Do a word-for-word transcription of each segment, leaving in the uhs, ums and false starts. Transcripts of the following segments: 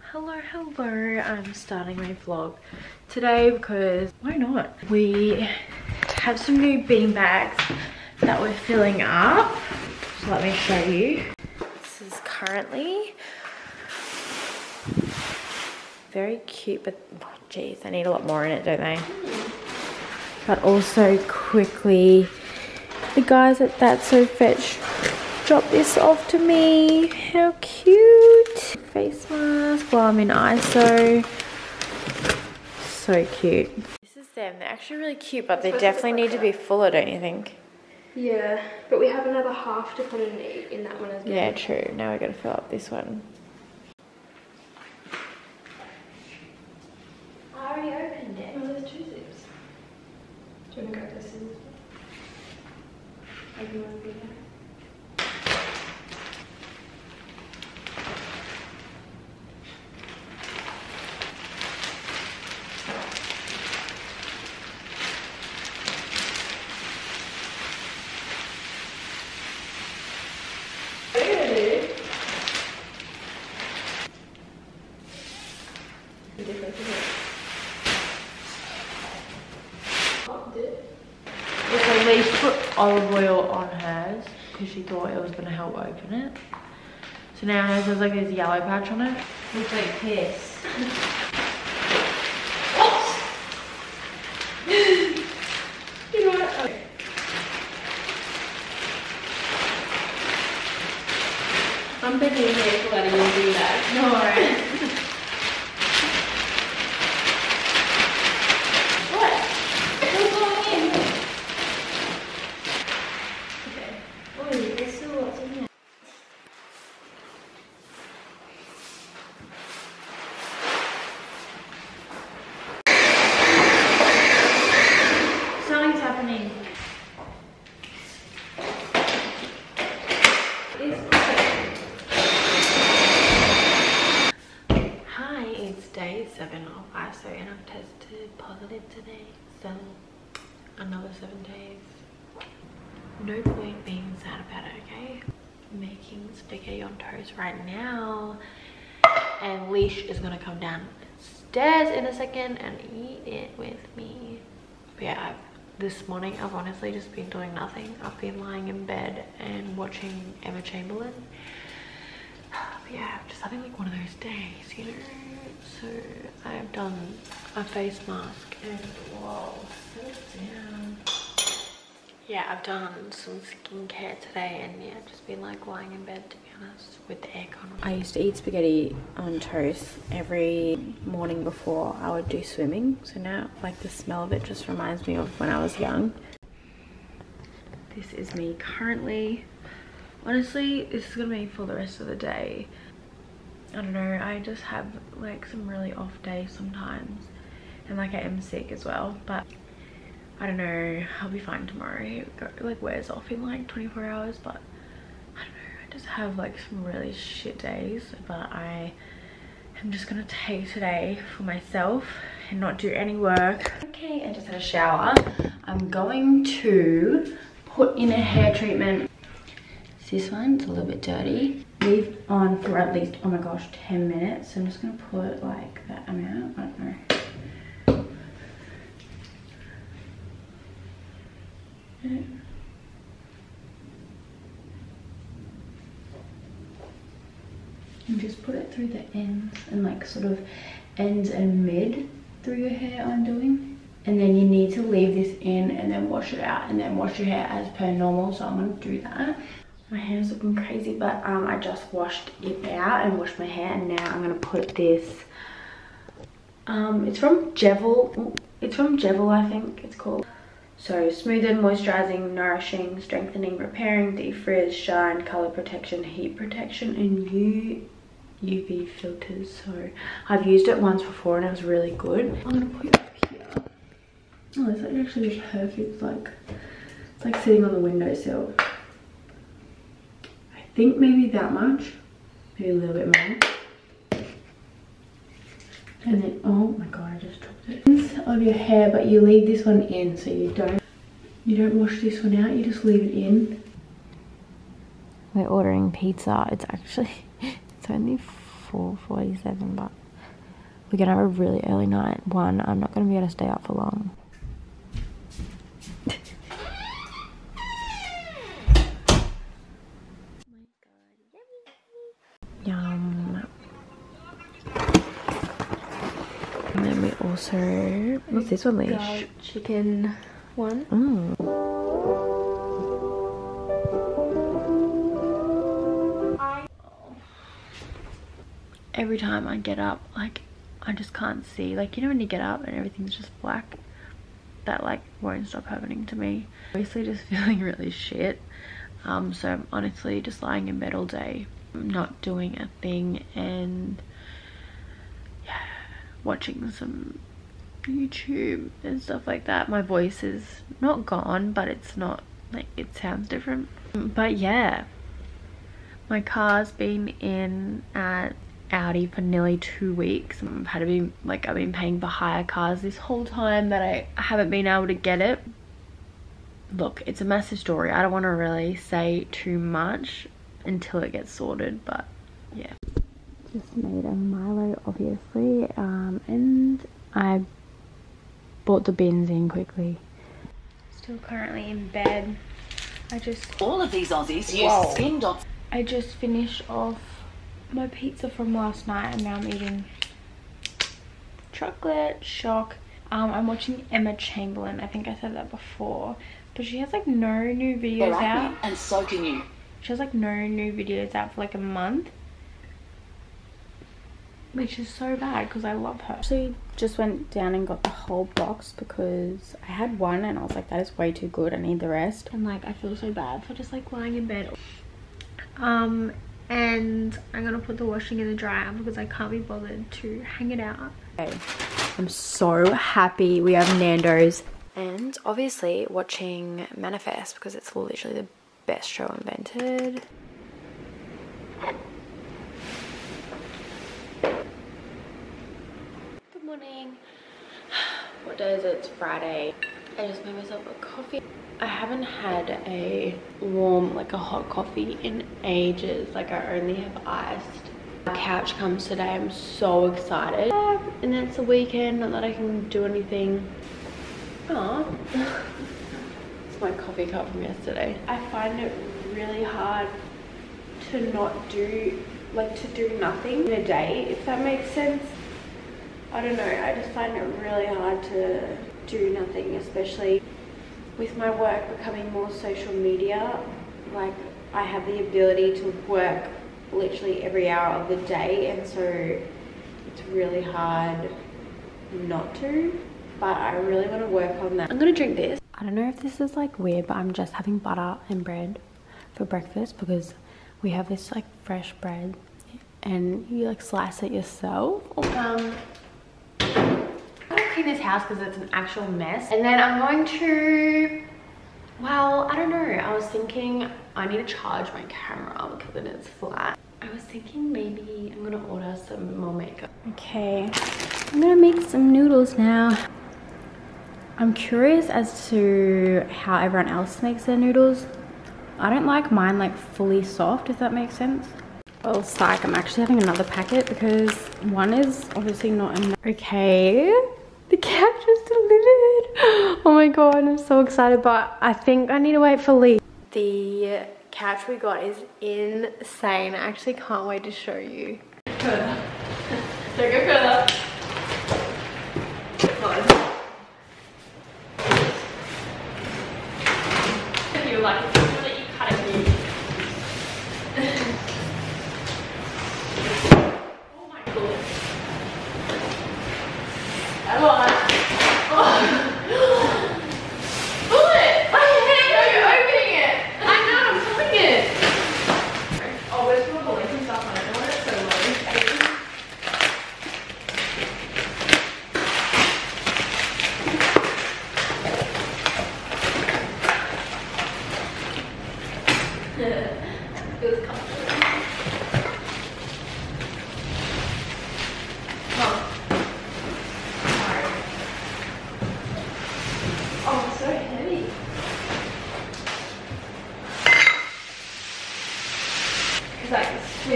Hello, hello. I'm starting my vlog today because why not? We have some new bean bags that we're filling up. So let me show you. This is currently very cute, but oh geez, they need a lot more in it, don't they? But also quickly, the guys at That's So Fetch dropped this off to me. How cute. Face mask while I'm in I S O. So cute. This is them. They're actually really cute, but they definitely need to be fuller, don't you think? Yeah, but we have another half to put in, in that one as well. Yeah, true. Now we're going to fill up this one. I already opened it. Oh, there's two zips. Do you want to grab this in? Everyone will be there. They put olive oil on hers because she thought it was going to help open it. So now hers has like this yellow patch on it. Looks like piss. You know what? Okay. I'm thinking you're letting you do that. No. Today, so another seven days. No point being sad about it, okay? Making spaghetti on toast right now, and Leash is gonna come downstairs in a second and eat it with me. But yeah, I've, this morning I've honestly just been doing nothing. I've been lying in bed and watching Emma Chamberlain. But yeah, I'm just having like one of those days, you know. So I've done a face mask and whoa, down. Yeah, I've done some skincare today and yeah, just been like lying in bed to be honest with the aircon on. I used to eat spaghetti on toast every morning before I would do swimming. So now like the smell of it just reminds me of when I was young. This is me currently. Honestly, this is gonna be for the rest of the day. I don't know, I just have like some really off days sometimes and like I am sick as well, but I don't know, I'll be fine tomorrow. It like wears off in like twenty-four hours, but I don't know, I just have like some really shit days, but I am just gonna take today for myself and not do any work. Okay, I just had a shower. I'm going to put in a hair treatment. This one's a little bit dirty. Leave on for at least, oh my gosh, ten minutes. So I'm just gonna put like that amount, I don't know. Yeah. And just put it through the ends and like sort of ends and mid through your hair I'm doing. And then you need to leave this in and then wash it out and then wash your hair as per normal. So I'm gonna do that. My hair's looking crazy, but um, I just washed it out and washed my hair, and now I'm gonna put this. Um, it's from Javel. It's from Javel, I think it's called. So smoothing, moisturizing, nourishing, strengthening, repairing, defrizz, shine, color protection, heat protection, and U V filters. So I've used it once before, and it was really good. I'm gonna put it up here. Oh, this is actually perfect. Like it's like sitting on the windowsill. I think maybe that much, maybe a little bit more, and then oh my god, I just dropped it. of your hair, but you leave this one in, so you don't you don't wash this one out, you just leave it in. We're ordering pizza. It's actually it's only four forty-seven, but we're gonna have a really early night. One, I'm not gonna be able to stay up for long. Yum. And then we also, what's this one, Leish? Chicken one. Mm. Every time I get up, like, I just can't see. Like, you know when you get up and everything's just black? That, like, won't stop happening to me. Obviously just feeling really shit. Um, so I'm honestly just lying in bed all day, not doing a thing, and yeah, watching some YouTube and stuff like that. My voice is not gone, but it's not like it sounds different. But yeah, my car's been in at Audi for nearly two weeks. I've had to be like I've been paying for hire cars this whole time that I haven't been able to get it. Look, it's a massive story. I don't want to really say too much until it gets sorted, but yeah. Just made a Milo, obviously, um, and I bought the bins in quickly. Still currently in bed. I just... All of these Aussies use skin dots. I just finished off my pizza from last night and now I'm eating chocolate shock. Um, I'm watching Emma Chamberlain. I think I said that before, but she has like no new videos like out. And so can you. She has like no new videos out for like a month, which is so bad because I love her. Actually just went down and got the whole box because I had one and I was like, that is way too good, I need the rest. And like I feel so bad for just like lying in bed. Um and I'm gonna put the washing in the dryer because I can't be bothered to hang it out. Okay, I'm so happy we have Nando's. And obviously watching Manifest because it's literally the best show invented. Good morning. What day is it? It's Friday. I just made myself a coffee. I haven't had a warm, like a hot coffee in ages. Like I only have iced. My couch comes today. I'm so excited. And then it's the weekend. Not that I can do anything. Aww. My coffee cup from yesterday. I find it really hard to not do, like to do nothing in a day, if that makes sense. I don't know, I just find it really hard to do nothing, especially with my work becoming more social media. Like I have the ability to work literally every hour of the day, and so it's really hard not to, but I really want to work on that. I'm gonna drink this. I don't know if this is like weird, but I'm just having butter and bread for breakfast because we have this like fresh bread and you like slice it yourself. Um, I'm gonna clean this house because it's an actual mess. And then I'm going to, well, I don't know. I was thinking I need to charge my camera because it is flat. I was thinking maybe I'm gonna order some more makeup. Okay, I'm gonna make some noodles now. I'm curious as to how everyone else makes their noodles. I don't like mine like fully soft, if that makes sense. Well, psych, I'm actually having another packet because one is obviously not enough. Okay, the cab just delivered. Oh my god, I'm so excited, but I think I need to wait for Lee. The couch we got is insane. I actually can't wait to show you. Further. Don't go further. Like it's really kind of neat. Oh my god. Hello. Oh. Pull it! My hand, no, you're opening it! I know, I'm pulling it! Oh, we're just gonna pull it and stuff on it. I want it so low.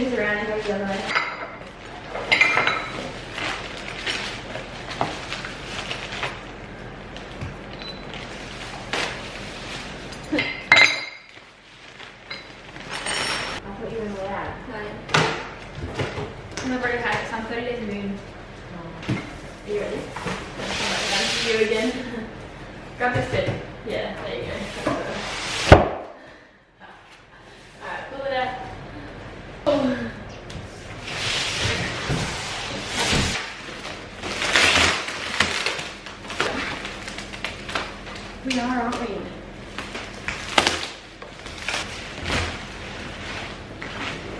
things around and go the other way. We are, aren't we?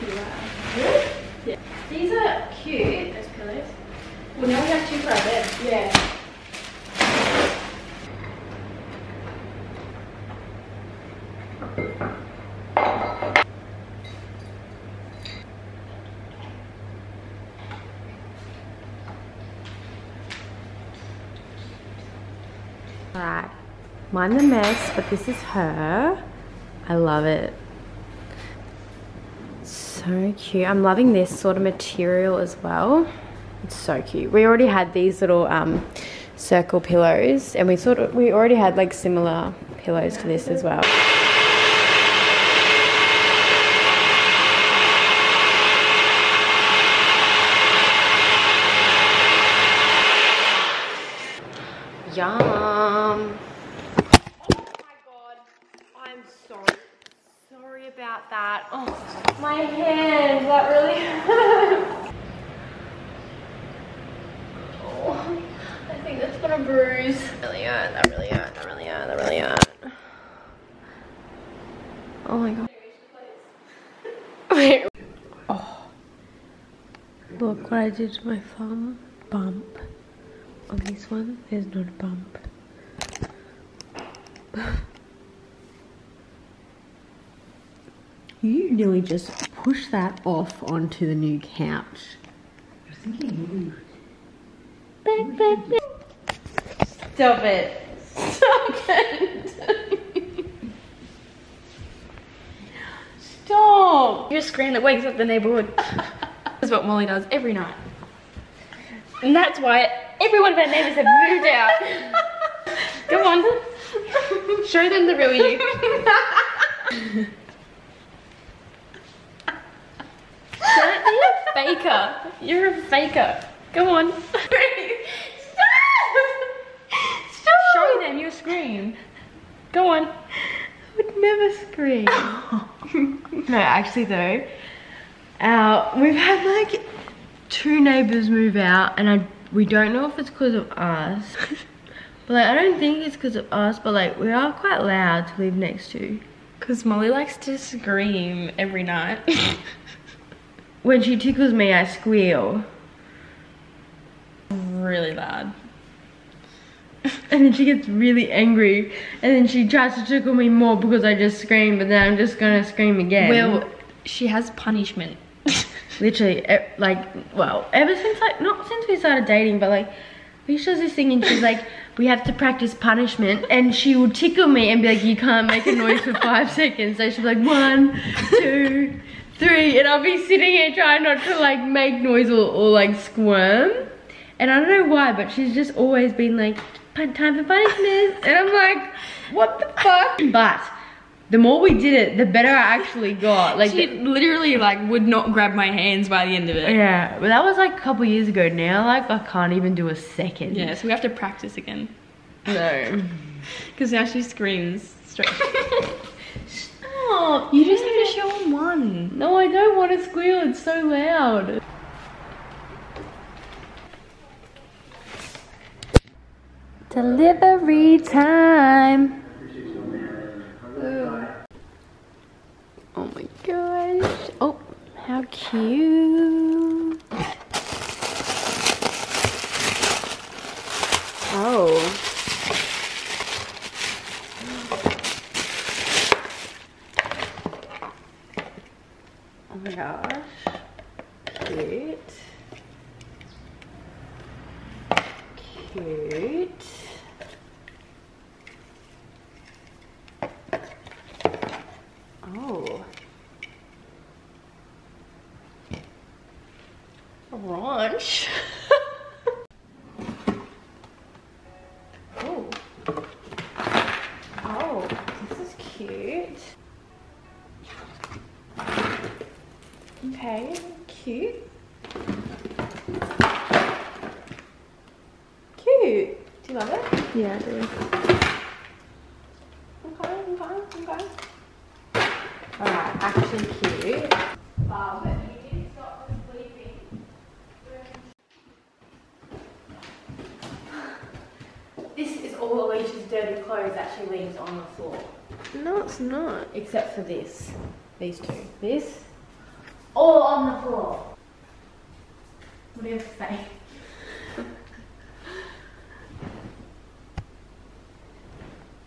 Good? Yeah. These are cute, those pillows. Well, now we have two for our bed. Yeah. Mind the mess, but this is her. I love it. So cute. I'm loving this sort of material as well. It's so cute. We already had these little um, circle pillows, and we sort of we already had like similar pillows to this as well. Yum. About that. Oh, my hand. That really hurt. Oh, I think that's gonna bruise. That really hurt. That really hurt. That really hurt. That really hurt. Oh my god. Wait. Oh. Look what I did to my thumb. Bump. On this one, there's not a bump. You nearly just push that off onto the new couch. I was thinking, back, back, back. Stop it. Stop it. Stop. You're a scream that wakes up the neighborhood. That's what Molly does every night. And that's why every one of our neighbors have moved out. Come on. Show them the real you. Faker. You're a faker. Come on. Stop! Stop! Show them your scream. Go on. I would never scream. No, actually though, uh, we've had like two neighbours move out, and I we don't know if it's because of us. But like, I don't think it's because of us, but like we are quite loud to live next to. Because Molly likes to scream every night. When she tickles me, I squeal. Really loud. And then she gets really angry. And then she tries to tickle me more because I just scream, but then I'm just gonna scream again. Well, she has punishment. Literally, like, well, ever since, like, not since we started dating, but like, she does this thing and she's like, we have to practice punishment, and she will tickle me and be like, you can't make a noise for five seconds. So she'll be like, one, two, three, and I'll be sitting here trying not to like make noise or, or like squirm, and I don't know why, but she's just always been like, time for punishment, and I'm like, what the fuck? But the more we did it, the better I actually got. Like, she literally like would not grab my hands by the end of it. Yeah, but that was like a couple years ago. Now like I can't even do a second. Yeah, so we have to practice again. No, because now she screams straight. Stop. You just need to show them one. No, I don't want to squeal. It's so loud. Delivery time. Ooh. Oh my gosh. Oh, how cute. Oh. Oh my gosh, cute, cute, oh, brooch. Oh. Oh, this is cute. Okay, cute. Cute. Do you love it? Yeah, I do. Okay, okay, okay. Alright, actually cute. Wow, but you didn't stop from sleeping. This is all Alicia's dirty clothes that she leaves on the floor. No, it's not. Except for this. These two. This. All on the floor. What do you have to say?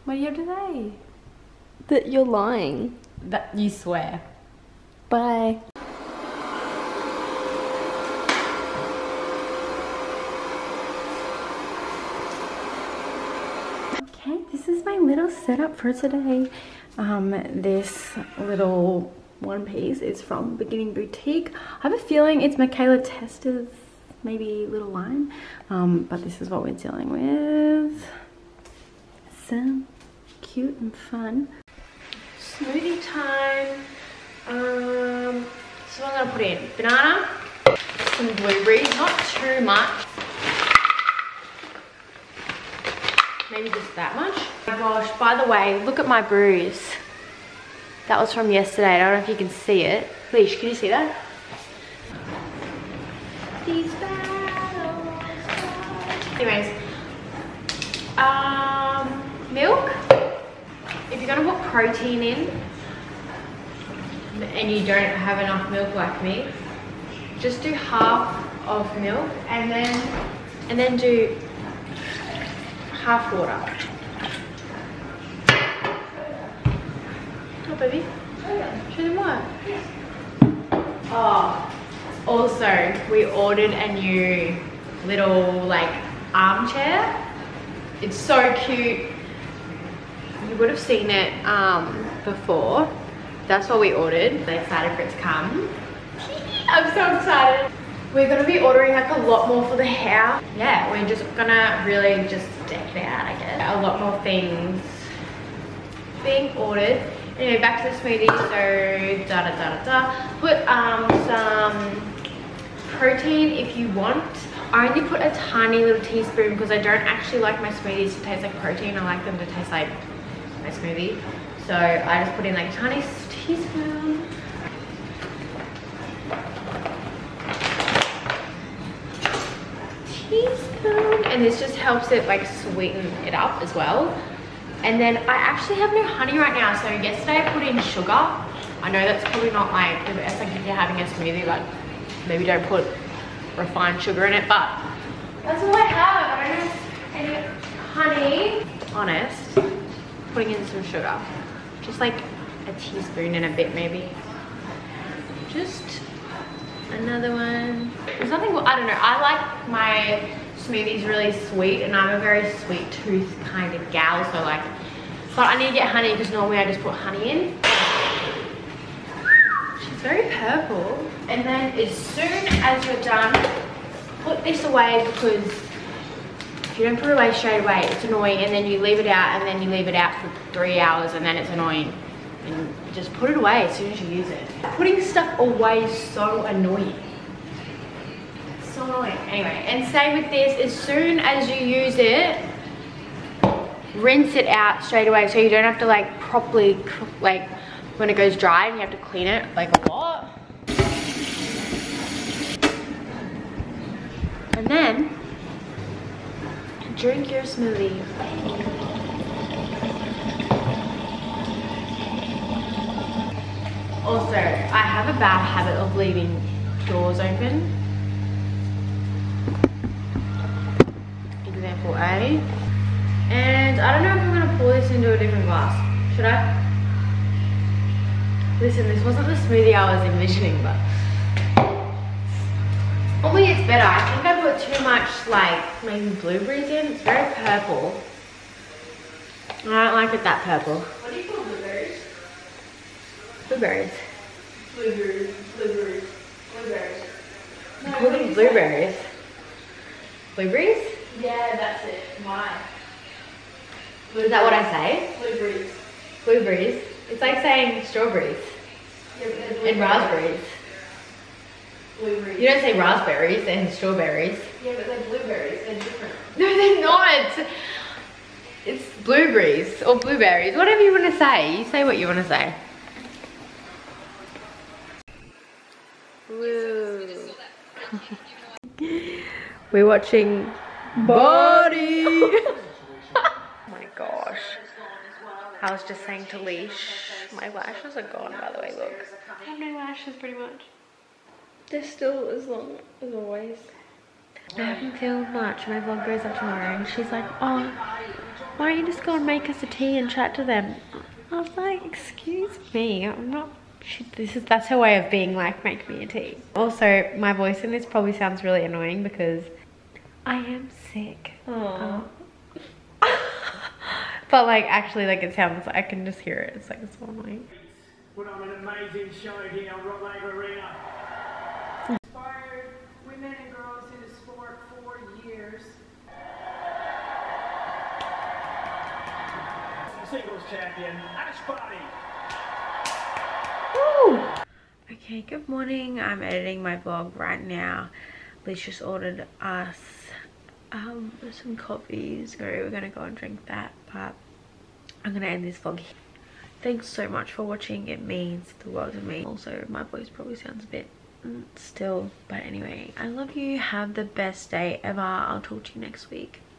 What do you have to say? That you're lying. That you swear. Bye. Okay, this is my little setup for today. Um, this little one piece is from Beginning Boutique. I have a feeling it's Michaela Tester's maybe little line. Um, but this is what we're dealing with. So cute and fun. Smoothie time. Um, so I'm gonna put in banana, some blueberries, not too much. Maybe just that much. Oh my gosh, by the way, look at my bruise. That was from yesterday. I don't know if you can see it. Leash, can you see that? These battles. Anyways, um, milk. If you're gonna put protein in and you don't have enough milk like me, just do half of milk and then and then do half water. Oh baby, show them what. Oh, also we ordered a new little like armchair. It's so cute. You would have seen it um, before. That's what we ordered. I'm excited for it to come. I'm so excited. We're gonna be ordering like a lot more for the house. Yeah, we're just gonna really just deck it out, I guess. A lot more things being ordered. Anyway, back to the smoothie. So da da da da da. Put um, some protein if you want. I only put a tiny little teaspoon because I don't actually like my smoothies to taste like protein. I like them to taste like my smoothie, so I just put in like a tiny teaspoon. Teaspoon, and this just helps it like sweeten it up as well. And then I actually have no honey right now, so yesterday I put in sugar. I know that's probably not like the best, like if you're having a smoothie, like maybe don't put refined sugar in it, but that's all I have. I don't have any honey. Honest. Putting in some sugar, just like a teaspoon and a bit maybe. Just another one. There's nothing, I don't know, I like my smoothies really sweet and I'm a very sweet tooth kind of gal, so like, but I need to get honey because normally I just put honey in. She's very purple. And then as soon as you're done, put this away because if you don't put it away straight away, it's annoying, and then you leave it out, and then you leave it out for three hours, and then it's annoying. And just put it away as soon as you use it. Putting stuff away is so annoying. So annoying. Anyway, and same with this, as soon as you use it, rinse it out straight away, so you don't have to like properly, like when it goes dry and you have to clean it like a lot. And then drink your smoothie. Also, I have a bad habit of leaving doors open. Example A. And I don't know if I'm gonna pour this into a different glass. Should I? Listen, this wasn't the smoothie I was envisioning, but probably it's better. I think I put too much like maybe blueberries in. It's very purple. I don't like it that purple. What do you call blueberries? Blueberries. Blueberries. Blueberries. Blueberries. What are the blueberries? Blueberries? Yeah, that's it. Why? Blueberries. Is that what I say? Blueberries. Blueberries? It's like saying strawberries. Yeah, and raspberries. Blueberries. You don't say raspberries and strawberries. Yeah, but they're blueberries. They're different. No, they're not. It's blueberries or blueberries. Whatever you want to say. You say what you want to say. Woo. We're watching Barty. Oh my gosh. I was just saying to Leash, my lashes are gone by the way, look. I have no lashes pretty much. They're still as long as always. I haven't filmed much. My vlog goes up tomorrow and she's like, oh, why don't you just go and make us a tea and chat to them? I was like, excuse me, I'm not... She, this is that's her way of being like, make me a tea. Also, my voice in this probably sounds really annoying because I am sick. Oh. But like actually, like it sounds, I can just hear it. It's like it's so annoying. Put on an amazing show here at Rod Laver Arena. Inspired women and girls in the sport for years. Singles champion Ash Barty. Woo. Okay, good morning. I'm editing my vlog right now. Liz just ordered us um, some coffee, so we're gonna go and drink that, but I'm gonna end this vlog here. Thanks so much for watching. It means the world to me. Also, my voice probably sounds a bit mm, still, but anyway, I love you. Have the best day ever. I'll talk to you next week.